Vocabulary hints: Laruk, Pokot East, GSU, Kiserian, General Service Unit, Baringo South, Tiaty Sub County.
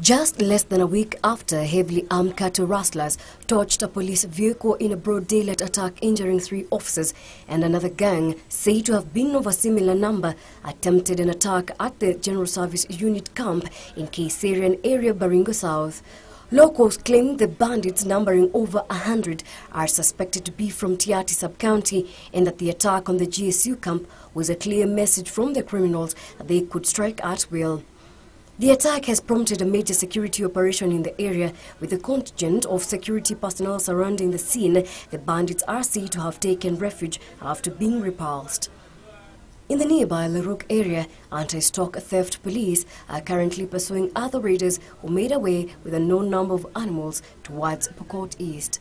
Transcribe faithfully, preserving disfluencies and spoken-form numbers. Just less than a week after heavily armed cattle rustlers torched a police vehicle in a broad daylight attack injuring three officers, and another gang, said to have been of a similar number, attempted an attack at the General Service Unit camp in Kiserian area, Baringo South. Locals claim the bandits, numbering over a hundred, are suspected to be from Tiaty Sub County, and that the attack on the G S U camp was a clear message from the criminals that they could strike at will. The attack has prompted a major security operation in the area, with a contingent of security personnel surrounding the scene. The bandits are said to have taken refuge after being repulsed. In the nearby Laruk area, anti-stock theft police are currently pursuing other raiders who made away with a known number of animals towards Pokot East.